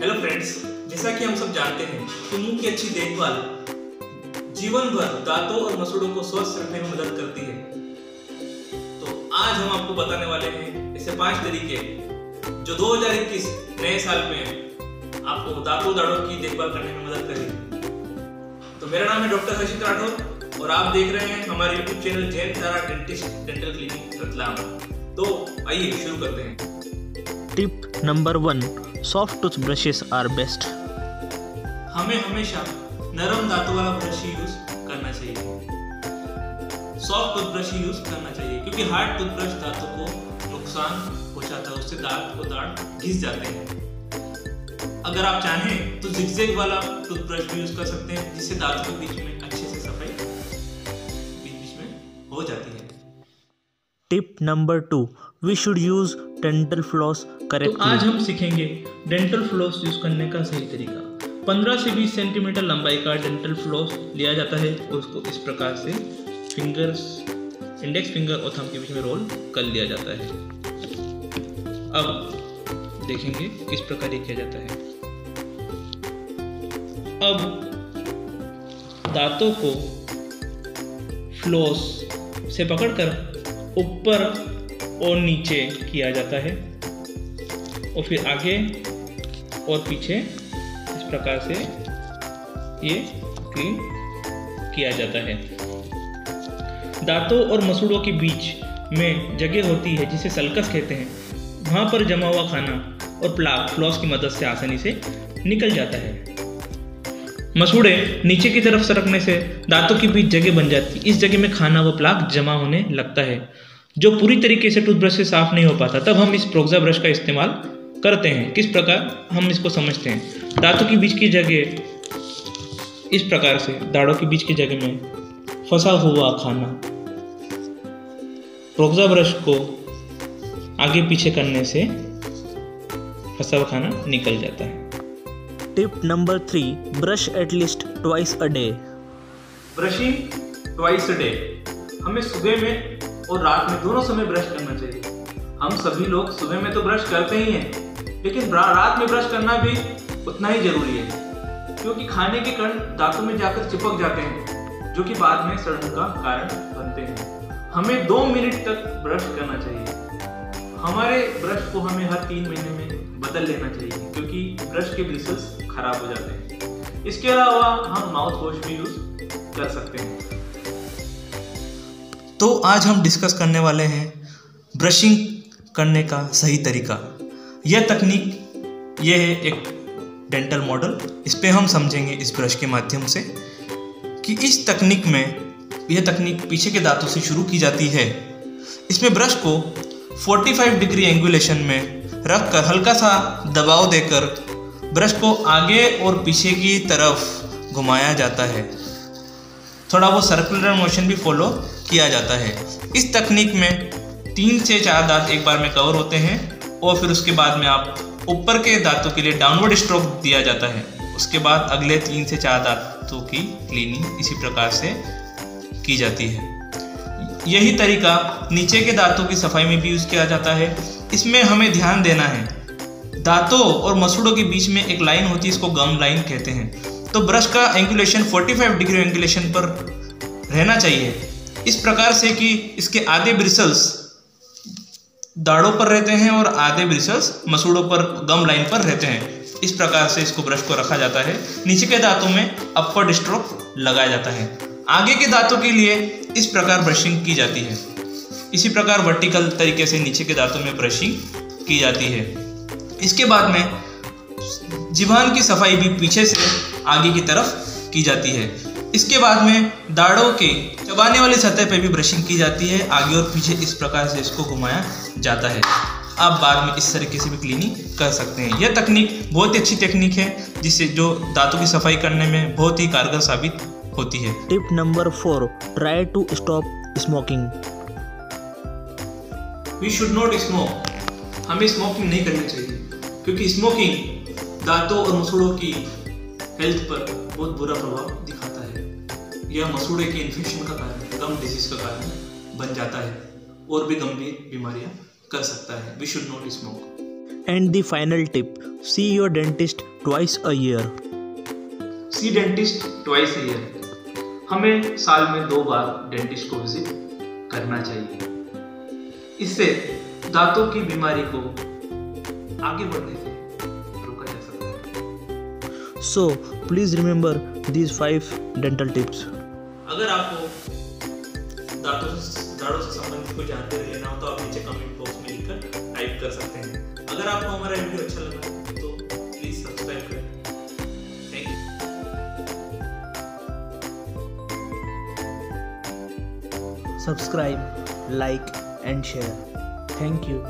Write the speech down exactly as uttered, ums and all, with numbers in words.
Hello friends, जैसा कि हम सब जानते हैं कि मुंह की अच्छी देखभाल जीवन भर दांतों और मसूड़ों को स्वस्थ रखने में मदद करती है। तो आज हम आपको बताने वाले हैं ऐसे पांच तरीके जो दो हज़ार इक्कीस नए साल में आपको दांतों दाढ़ों की देखभाल करने में मदद करेगी। तो मेरा नाम है डॉक्टर आशीष राठौर और आप देख रहे हैं हमारे YouTube channel Jain Tara dentist dental clinic Ratlam. तो आइए शुरू करते हैं। Tip number one, soft tooth brushes are best. हमें हमेशा नरम दांतों वाला ब्रश यूज करना चाहिए, सॉफ्ट टूथ ब्रश यूज करना चाहिए, क्योंकि हार्ड टूथ ब्रश दांतों को नुकसान पहुंचाता है, उससे दांत को दांत घिस जाते हैं। अगर आप चाहें तो जिगजैग वाला टूथ ब्रश भी यूज कर सकते हैं, जिससे दांतों के बीच में अच्छे से सफाई बीच बीच में हो जाती है। Tip number two, we should use dental floss correctly. तो आज हम सीखेंगे डेंटल फ्लॉस यूज करने का सही तरीका। पंद्रह से बीस सेंटीमीटर लंबाई का डेंटल फ्लॉस लिया जाता है और उसको इस प्रकार से फिंगर्स, इंडेक्स फिंगर और थंब के बीच में रोल कर लिया जाता है। अब देखेंगे किस प्रकार ये किया जाता है। अब दांतों को फ्लॉस से पकड़कर ऊपर और नीचे किया जाता है और फिर आगे और पीछे इस प्रकार से ये क्लीन किया जाता है। दांतों और मसूड़ों के बीच में जगह होती है जिसे सल्कस कहते हैं, वहाँ पर जमा हुआ खाना और प्लाक फ्लॉस की मदद से आसानी से निकल जाता है। मसूड़े नीचे की तरफ सरकने से दांतों के बीच जगह बन जाती है, इस जगह में खाना व प्लाक जमा होने लगता है जो पूरी तरीके से टूथब्रश से साफ नहीं हो पाता। तब हम इस प्रोक्सा ब्रश का इस्तेमाल करते हैं। किस प्रकार हम इसको समझते हैं, दांतों के बीच की जगह इस प्रकार से दाढ़ों के बीच की जगह में फंसा हुआ खाना प्रोक्सा ब्रश को आगे पीछे करने से फंसा हुआ खाना निकल जाता है। Tip number three, brush at least twice a day. Brushing twice a day, हमें सुबह में और रात में दोनों समय ब्रश करना चाहिए। हम सभी लोग सुबह में तो ब्रश करते ही हैं, लेकिन रात में ब्रश करना भी उतना ही जरूरी है, क्योंकि खाने के कण दांतों में जाकर चिपक जाते हैं जो कि बाद में सड़न का कारण बनते हैं। हमें दो मिनट तक ब्रश करना चाहिए। हमारे ब्रश को हमें हर तीन महीने में बदल लेना चाहिए, क्योंकि ब्रश के ब्रिसल्स खराब हो जाते हैं। इसके अलावा हम माउथ वॉश भी यूज कर सकते हैं। तो आज हम डिस्कस करने वाले हैं ब्रशिंग करने का सही तरीका। यह तकनीक, यह है एक डेंटल मॉडल। इस पे हम समझेंगे इस ब्रश के माध्यम से कि इस तकनीक में, यह तकनीक पीछे के दांतों से शुरू की जाती है। इसमें ब्रश को पैंतालीस डिग्री एंगुलेशन में रखकर हल्का सा दबाव देकर ब्रश को आगे और पीछे की तरफ घुमाया जाता है। थोड़ा बहुत सर्कुलर मोशन भी फॉलो किया जाता है। इस तकनीक में तीन से चार दांत एक बार में कवर होते हैं और फिर उसके बाद में आप ऊपर के दांतों के लिए डाउनवर्ड स्ट्रोक दिया जाता है। उसके बाद अगले तीन से चार दांतों की क्लीनिंग इसी प्रकार से की जाती है। यही तरीका नीचे के दांतों की सफाई में भी यूज़ किया जाता है। इसमें हमें ध्यान देना है, दांतों और मसूड़ों के बीच में एक लाइन होती है, इसको गम लाइन कहते हैं। तो ब्रश का एंगुलेशन पैंतालीस डिग्री एंगुलेशन पर रहना चाहिए, इस प्रकार से कि इसके आधे ब्रिसल्स दाढ़ों पर रहते हैं और आधे ब्रिसल्स मसूड़ों पर गम लाइन पर रहते हैं। इस प्रकार से इसको ब्रश को रखा जाता है। नीचे के दांतों में अपवर्ड स्ट्रोक लगाया जाता है। आगे के दांतों के लिए इस प्रकार ब्रशिंग की जाती है। इसी प्रकार वर्टिकल तरीके से नीचे के दांतों में ब्रशिंग की जाती है। इसके बाद में जिभान की सफाई भी पीछे से आगे की तरफ की जाती है। इसके बाद में दाढ़ों के चबाने वाली सतह पर भी ब्रशिंग की जाती है, आगे और पीछे इस प्रकार से इसको घुमाया जाता है। आप बाद में इस तरीके से भी क्लीनिंग कर सकते हैं। यह तकनीक बहुत ही अच्छी तकनीक है, जिससे जो दांतों की सफाई करने में बहुत ही कारगर साबित होती है। Tip number four, try to stop smoking. We should not smoke, हमें स्मोकिंग नहीं करनी चाहिए, क्योंकि स्मोकिंग दांतों और मसूड़ों की हेल्थ पर बहुत बुरा प्रभाव दिखाता है। यह मसूड़े के इन्फेक्शन का कारण, गम डिजीज का कारण बन जाता है और भी गंभीर बीमारियां कर सकता है। We should not smoke. And the final tip, see your dentist twice a year. See dentist twice a year. हमें साल में दो बार डेंटिस्ट को विजिट करना चाहिए। इससे दांतों की बीमारी को आगे बढ़ने से रोका जा सकता है। So please remember these five dental tips. अगर आपको दांतों दांतों से संबंधित कुछ जानकारी लेना हो तो आप नीचे कमेंट बॉक्स में लिखकर टाइप कर सकते हैं। अगर आपको हमारा वीडियो अच्छा लगा तो प्लीज़ सब्सक्राइब करें। Thank you. Subscribe, like and share. Thank you.